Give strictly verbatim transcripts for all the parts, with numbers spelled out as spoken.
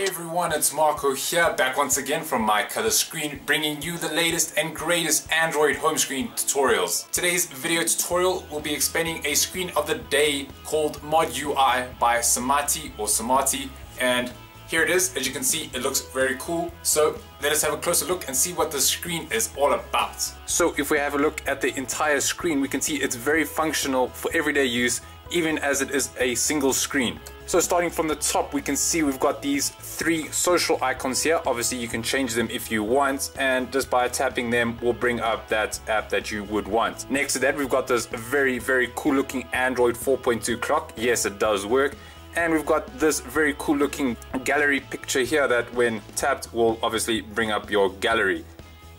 Hey everyone, it's Marco here, back once again from My Color Screen, bringing you the latest and greatest Android home screen tutorials. Today's video tutorial will be explaining a screen of the day called Mod U I by Semati or Semati, and here it is. As you can see, it looks very cool. So let us have a closer look and see what the screen is all about. So if we have a look at the entire screen, we can see it's very functional for everyday use, even as it is a single screen. So starting from the top, we can see we've got these three social icons here. Obviously you can change them if you want, and just by tapping them will bring up that app that you would want. Next to that, we've got this very, very cool looking Android four point two clock. Yes, it does work. And we've got this very cool looking gallery picture here that when tapped will obviously bring up your gallery.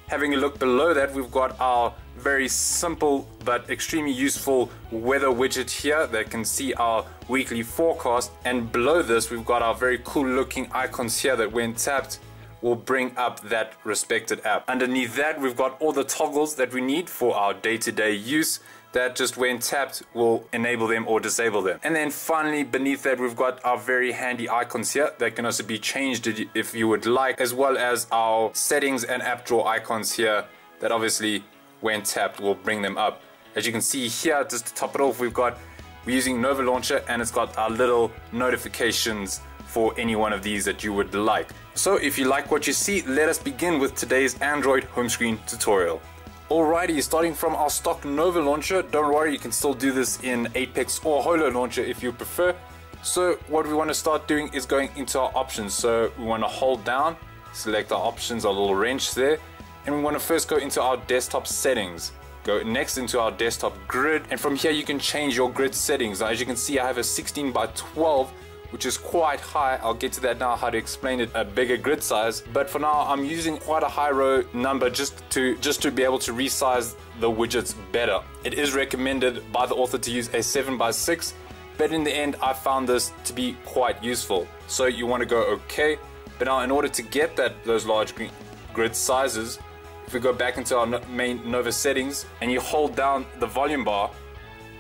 Having a look below that, we've got our very simple but extremely useful weather widget here that can see our weekly forecast, and below this we've got our very cool looking icons here that when tapped will bring up that respected app. Underneath that, we've got all the toggles that we need for our day-to-day use that just when tapped will enable them or disable them. And then finally beneath that, we've got our very handy icons here that can also be changed if you would like, as well as our settings and app drawer icons here that obviously when tapped will bring them up. As you can see here, just to top it off, we've got we're using Nova Launcher, and it's got our little notifications for any one of these that you would like. So if you like what you see, let us begin with today's Android home screen tutorial. Alrighty, starting from our stock Nova Launcher, don't worry, you can still do this in Apex or Holo Launcher if you prefer. So what we want to start doing is going into our options. So we want to hold down, select our options, our little wrench there, and we want to first go into our desktop settings. Go next into our desktop grid, and from here you can change your grid settings. Now, as you can see, I have a sixteen by twelve, which is quite high. I'll get to that now, how to explain it, a bigger grid size. But for now, I'm using quite a high row number just to just to be able to resize the widgets better. It is recommended by the author to use a seven by six, but in the end, I found this to be quite useful. So you want to go okay. But now, in order to get that those large green grid sizes, if we go back into our main Nova settings and you hold down the volume bar,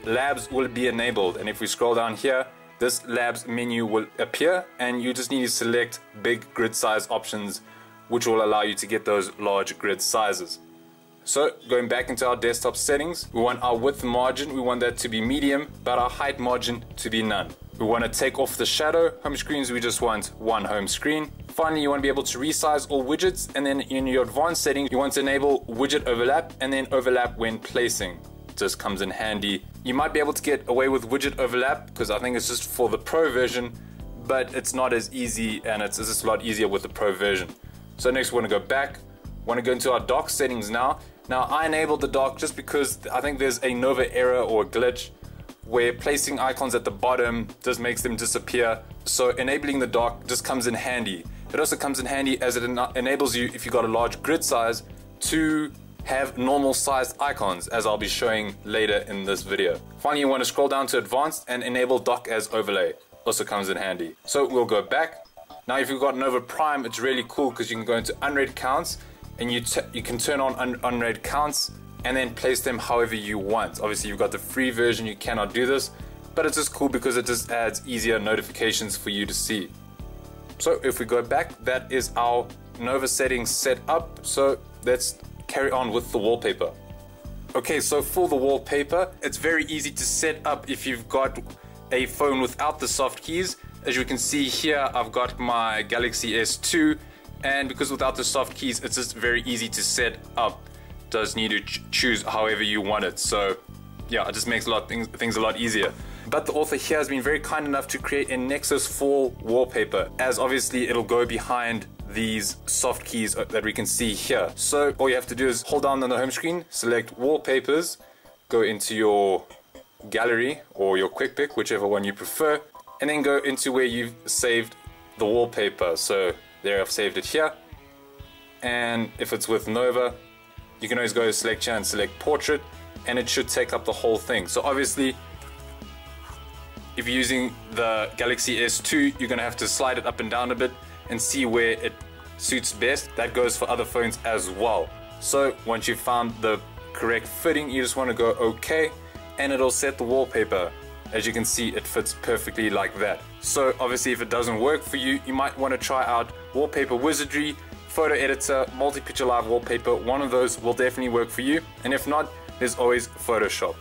labs will be enabled. And if we scroll down here, this labs menu will appear, and you just need to select big grid size options, which will allow you to get those large grid sizes. So going back into our desktop settings, we want our width margin, we want that to be medium, but our height margin to be none. We want to take off the shadow. Home screens, we just want one home screen. Finally, you want to be able to resize all widgets, and then in your advanced settings, you want to enable widget overlap and then overlap when placing. This comes in handy. You might be able to get away with widget overlap because I think it's just for the pro version, but it's not as easy, and it's just a lot easier with the pro version. So next we want to go back, we want to go into our dock settings now. Now I enabled the dock just because I think there's a Nova error or glitch where placing icons at the bottom just makes them disappear. So enabling the dock just comes in handy. It also comes in handy as it ena enables you, if you've got a large grid size, to have normal sized icons, as I'll be showing later in this video. Finally, you want to scroll down to advanced and enable dock as overlay. Also comes in handy. So we'll go back. Now if you've got Nova Prime, it's really cool because you can go into unread counts and you, you can turn on un unread counts and then place them however you want. Obviously you've got the free version, you cannot do this, but it's just cool because it just adds easier notifications for you to see. So if we go back, that is our Nova settings set up. So let's carry on with the wallpaper. Okay, so for the wallpaper, it's very easy to set up if you've got a phone without the soft keys. As you can see here, I've got my Galaxy S two, and because without the soft keys, it's just very easy to set up. Does need to ch choose however you want it. So yeah, it just makes a lot of things, things a lot easier. But the author here has been very kind enough to create a Nexus four wallpaper, as obviously it'll go behind these soft keys that we can see here. So all you have to do is hold down on the home screen, select wallpapers, go into your gallery or your quick pick, whichever one you prefer, and then go into where you've saved the wallpaper. So there, I've saved it here. And if it's with Nova, you can always go to select here and select portrait, and it should take up the whole thing. So obviously if you're using the Galaxy S two, you're gonna have to slide it up and down a bit and see where it suits best. That goes for other phones as well. So once you've found the correct fitting, you just want to go okay, and it'll set the wallpaper. As you can see, it fits perfectly like that. So obviously if it doesn't work for you, you might want to try out wallpaper wizardry, photo editor, multi-picture live wallpaper. One of those will definitely work for you, and if not, there's always Photoshop.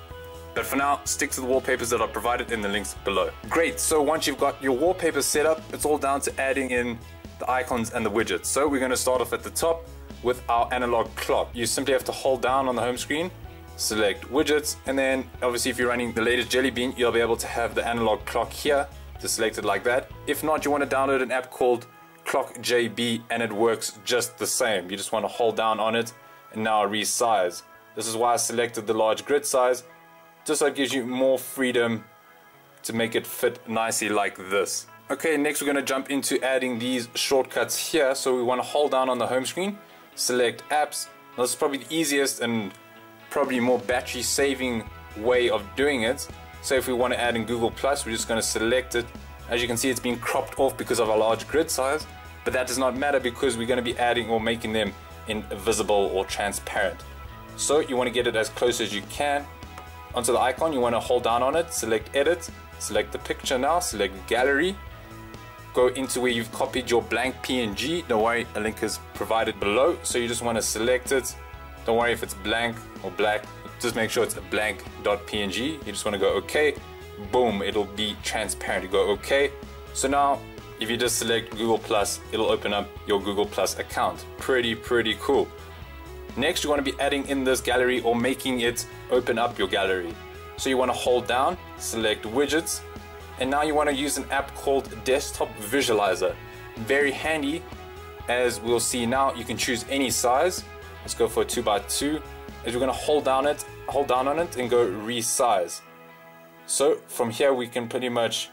But for now, stick to the wallpapers that are provided in the links below. Great, so once you've got your wallpaper set up, it's all down to adding in the icons and the widgets. So we're going to start off at the top with our analog clock. You simply have to hold down on the home screen, select widgets, and then obviously if you're running the latest Jelly Bean, you'll be able to have the analog clock here, just select it like that. If not, you want to download an app called Clock J B and it works just the same. You just want to hold down on it and now resize. This is why I selected the large grid size, just so it gives you more freedom to make it fit nicely like this. Okay, next we're going to jump into adding these shortcuts here. So we want to hold down on the home screen, select apps. Now this is probably the easiest and probably more battery saving way of doing it. So if we want to add in Google plus, we're just going to select it. As you can see, it's been cropped off because of our large grid size, but that does not matter because we're going to be adding or making them invisible or transparent. So you want to get it as close as you can. Onto the icon, you want to hold down on it, select edit, select the picture now, select gallery, go into where you've copied your blank P N G, don't worry, a link is provided below, so you just want to select it, don't worry if it's blank or black, just make sure it's a blank dot P N G, you just want to go OK, boom, it'll be transparent, you go OK. So now, if you just select Google plus, it'll open up your Google plus account, pretty, pretty cool. Next, you want to be adding in this gallery or making it open up your gallery. So you want to hold down, select widgets, and now you want to use an app called Desktop Visualizer. Very handy, as we'll see now, you can choose any size. Let's go for a two by two. As we're going to hold down it, hold down on it, and go resize. So from here, we can pretty much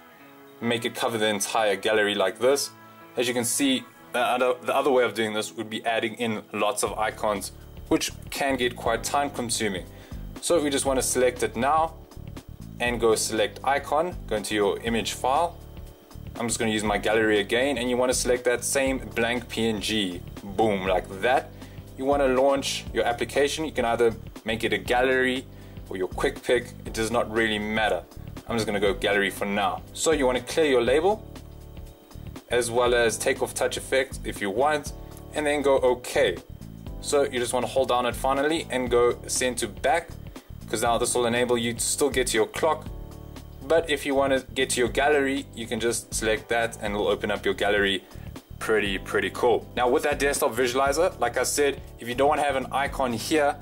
make it cover the entire gallery like this. As you can see, the other, the other way of doing this would be adding in lots of icons, which can get quite time consuming. So we just want to select it now and go select icon, go into your image file. I'm just going to use my gallery again, and you want to select that same blank P N G, boom, like that. You want to launch your application. You can either make it a gallery or your quick pick, it does not really matter. I'm just going to go gallery for now. So you want to clear your label as well as take off touch effect if you want, and then go OK. So you just want to hold down it finally and go send to back, because now this will enable you to still get to your clock, but if you want to get to your gallery, you can just select that and it'll open up your gallery. Pretty, pretty cool. Now with that desktop visualizer, like I said, if you don't want to have an icon here,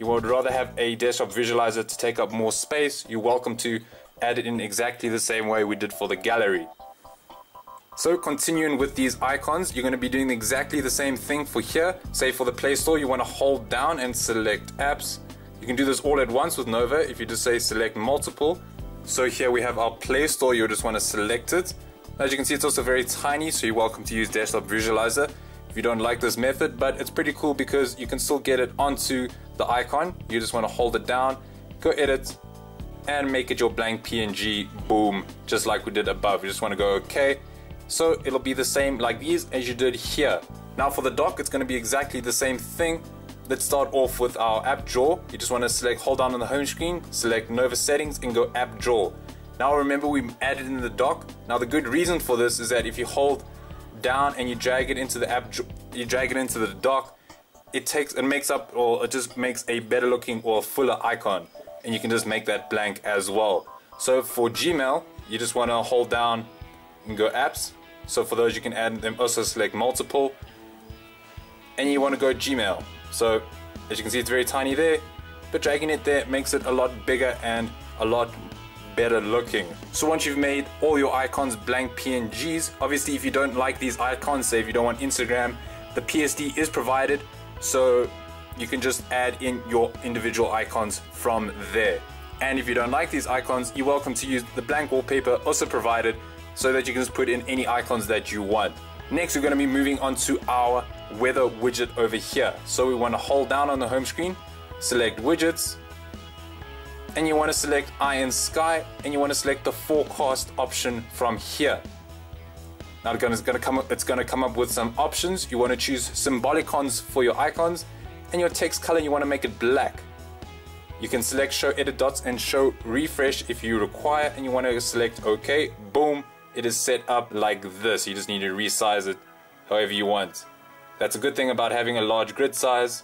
you would rather have a desktop visualizer to take up more space, you're welcome to add it in exactly the same way we did for the gallery. So continuing with these icons, you're going to be doing exactly the same thing for here. Say for the Play Store, you want to hold down and select apps. You can do this all at once with Nova if you just say select multiple. So here we have our Play Store, you'll just want to select it. As you can see, it's also very tiny, so you're welcome to use Desktop Visualizer if you don't like this method, but it's pretty cool because you can still get it onto the icon. You just want to hold it down, go edit, and make it your blank P N G, boom, just like we did above. You just want to go OK. So it'll be the same like these as you did here. Now for the dock, it's going to be exactly the same thing. Let's start off with our app drawer. You just want to select, hold down on the home screen, select Nova settings and go app drawer. Now remember, we added in the dock. Now the good reason for this is that if you hold down and you drag it into the app, you drag it into the dock, it takes, it makes up, or it just makes a better looking or fuller icon, and you can just make that blank as well. So for Gmail, you just want to hold down and go apps. So for those, you can add them, also select multiple, and you want to go Gmail. So as you can see, it's very tiny there, but dragging it there makes it a lot bigger and a lot better looking. So once you've made all your icons blank P N Gs, obviously if you don't like these icons, say if you don't want Instagram, the P S D is provided, so you can just add in your individual icons from there. And if you don't like these icons, you're welcome to use the blank wallpaper also provided, so that you can just put in any icons that you want. Next, we're going to be moving on to our weather widget over here. So we want to hold down on the home screen, select widgets, and you want to select Eye in Sky, and you want to select the forecast option from here. Now it's going to come up, it's going to come up with some options. You want to choose symbolicons for your icons, and your text color, you want to make it black. You can select show edit dots and show refresh if you require, and you want to select OK. Boom, it is set up like this. You just need to resize it however you want. That's a good thing about having a large grid size,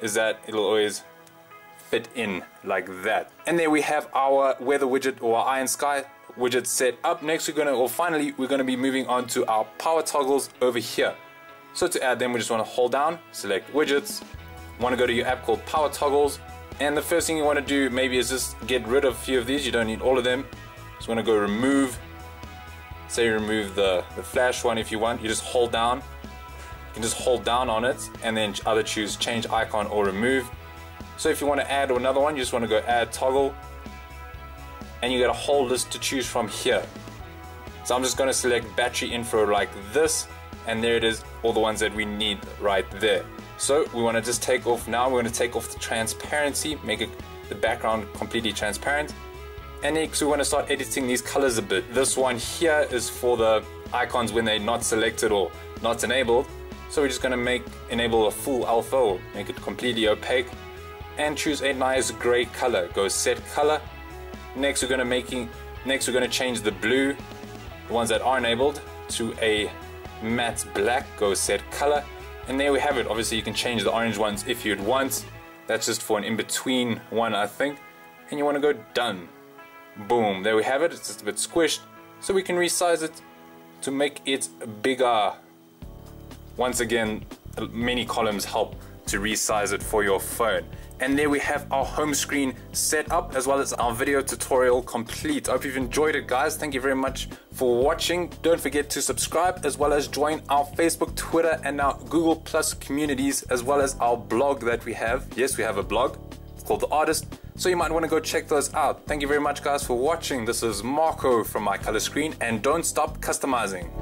is that it'll always fit in like that. And there we have our weather widget or our Eye in Sky widget set up. Next we're gonna, or finally, we're gonna be moving on to our power toggles over here. So to add them, we just wanna hold down, select widgets, wanna go to your app called Power Toggles, and the first thing you wanna do maybe is just get rid of a few of these. You don't need all of them. Just wanna go remove, say remove the, the flash one if you want. You just hold down, you can just hold down on it, and then either choose change icon or remove. So if you wanna add another one, you just wanna go add toggle, and you got a whole list to choose from here. So I'm just gonna select battery info like this, and there it is, all the ones that we need right there. So we wanna just take off now, we're gonna take off the transparency, make it the background completely transparent. And next we wanna start editing these colors a bit. This one here is for the icons when they're not selected or not enabled. So we're just gonna make enable a full alpha, or make it completely opaque, and choose a nice gray color. Go set color. Next we're going to making next we're going to change the blue, the ones that are enabled, to a matte black. Go set color, and there we have it. Obviously you can change the orange ones if you'd want, that's just for an in-between one I think, and you want to go done. Boom, there we have it. It's just a bit squished, so we can resize it to make it bigger. Once again, many columns help to resize it for your phone. And there we have our home screen set up, as well as our video tutorial complete. I hope you've enjoyed it, guys. Thank you very much for watching. Don't forget to subscribe, as well as join our Facebook, Twitter, and our Google Plus communities, as well as our blog that we have. Yes, we have a blog. It's called The Artist. So you might want to go check those out. Thank you very much, guys, for watching. This is Marco from My Color Screen, and don't stop customizing.